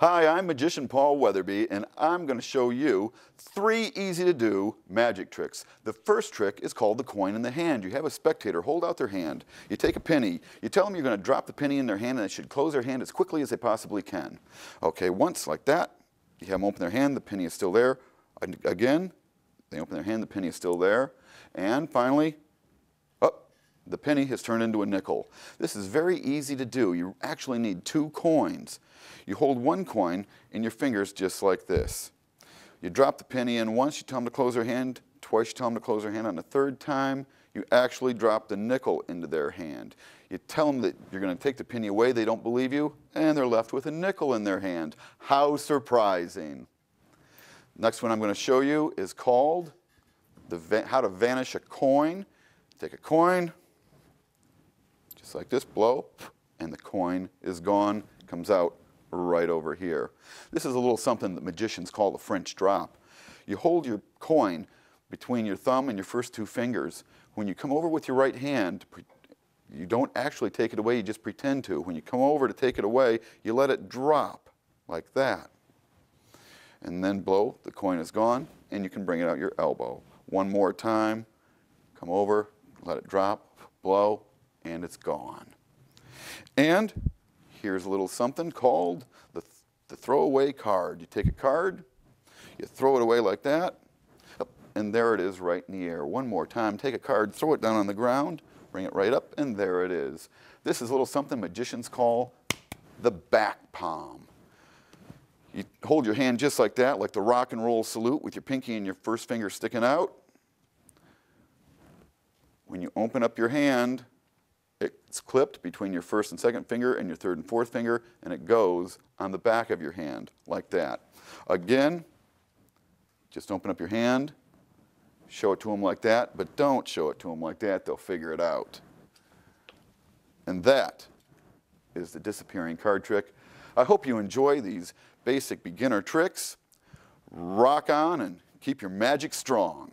Hi, I'm magician Paul Weatherby, and I'm going to show you 3 easy-to-do magic tricks. The first trick is called the coin in the hand. You have a spectator hold out their hand. You take a penny. You tell them you're going to drop the penny in their hand, and they should close their hand as quickly as they possibly can. Okay, once, like that, you have them open their hand. The penny is still there. Again, they open their hand. The penny is still there. And finally, the penny has turned into a nickel. This is very easy to do. You actually need 2 coins. You hold one coin in your fingers just like this. You drop the penny in once, you tell them to close their hand, twice you tell them to close their hand, on the third time you actually drop the nickel into their hand. You tell them that you're going to take the penny away, they don't believe you, and they're left with a nickel in their hand. How surprising. Next one I'm going to show you is called how to vanish a coin. Take a coin, just like this, blow, and the coin is gone, comes out right over here. This is a little something that magicians call the French drop. You hold your coin between your thumb and your first 2 fingers. When you come over with your right hand, you don't actually take it away, you just pretend to. When you come over to take it away, you let it drop like that. And then blow, the coin is gone, and you can bring it out your elbow. One more time, come over, let it drop, blow, and it's gone. And here's a little something called the throwaway card. You take a card, you throw it away like that, and there it is right in the air. One more time, take a card, throw it down on the ground, bring it right up, and there it is. This is a little something magicians call the back palm. You hold your hand just like that, like the rock and roll salute with your pinky and your first finger sticking out. When you open up your hand, it's clipped between your first and second finger and your third and fourth finger, and it goes on the back of your hand like that. Again, just open up your hand, show it to them like that, but don't show it to them like that. They'll figure it out. And that is the disappearing card trick. I hope you enjoy these basic beginner tricks. Rock on and keep your magic strong.